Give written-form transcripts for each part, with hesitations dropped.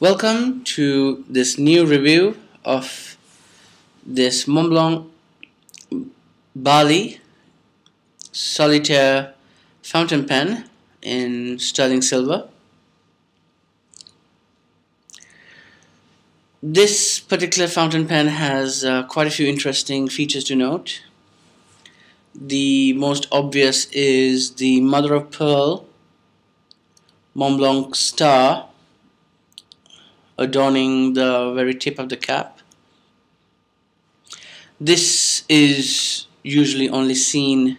Welcome to this new review of this Montblanc Barley Solitaire fountain pen in sterling silver. This particular fountain pen has quite a few interesting features to note. The most obvious is the mother of pearl Montblanc star adorning the very tip of the cap. This is usually only seen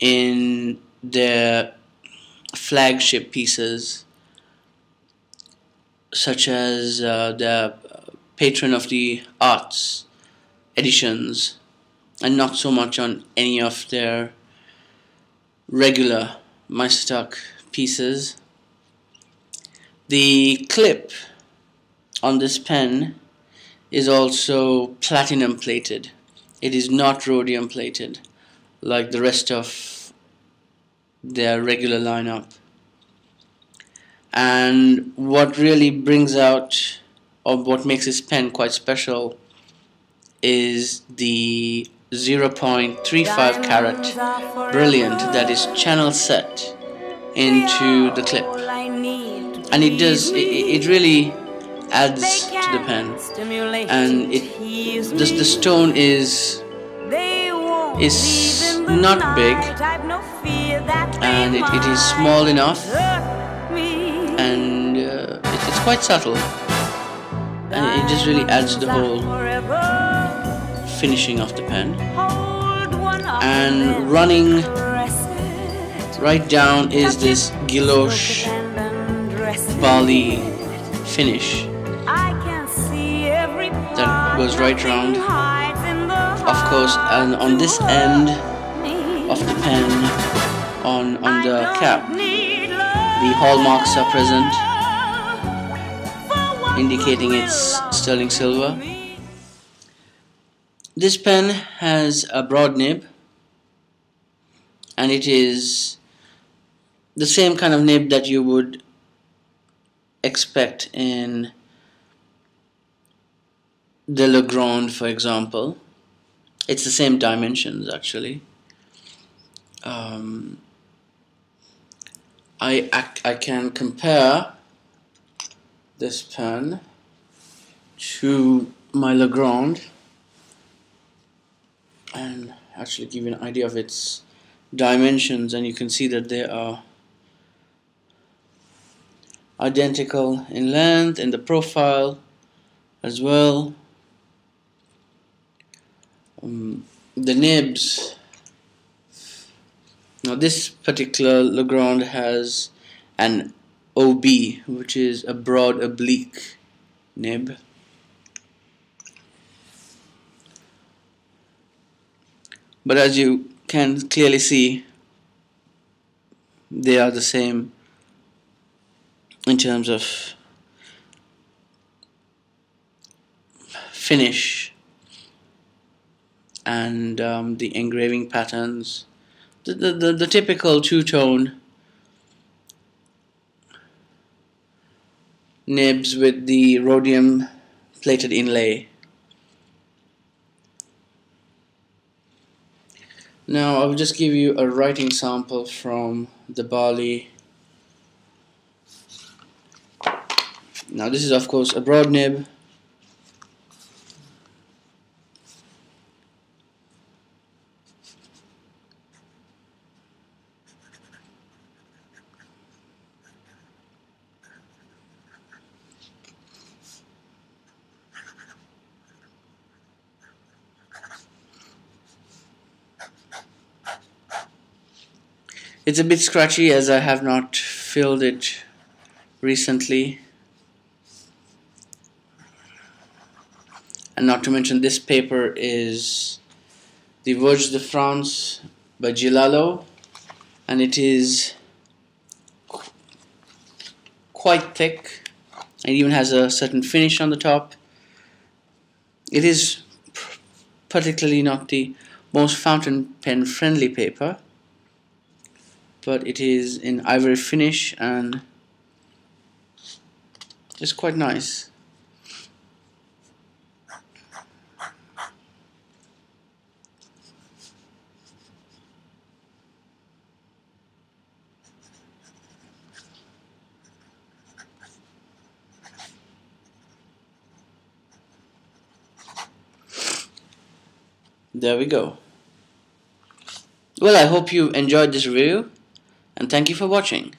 in their flagship pieces, such as the Patron of the Arts editions, and not so much on any of their regular Meisterstück pieces. The clip on this pen is also platinum plated. It is not rhodium plated like the rest of their regular lineup. And what really brings out, or what makes this pen quite special, is the 0.35 carat brilliant that is channel set into the clip. And it does, it really adds to the pen, and the stone is not big, and it is small enough, and it's quite subtle, and it just really adds to the whole finishing of the pen. And running right down is this Guilloche barley finish that goes right round. Of course, and on this end of the pen, on the cap, the hallmarks are present, indicating it's sterling silver. This pen has a broad nib, and it is the same kind of nib that you would expect in the Legrand, for example. It's the same dimensions, actually. I can compare this pen to my Legrand and actually give you an idea of its dimensions, and you can see that they are identical in length, in the profile as well. The nibs. Now this particular Legrand has an OB, which is a broad oblique nib. But as you can clearly see, they are the same in terms of finish and the engraving patterns, the typical two-tone nibs with the rhodium plated inlay. Now I'll just give you a writing sample from the barley. Now this is, of course, a broad nib, it's a bit scratchy as I have not filled it recently. And not to mention, this paper is the Verge de France by Gilalo, and it is quite thick and even has a certain finish on the top. It is particularly not the most fountain pen friendly paper, but it is in ivory finish and It's quite nice. There we go. Well, I hope you enjoyed this review, and thank you for watching.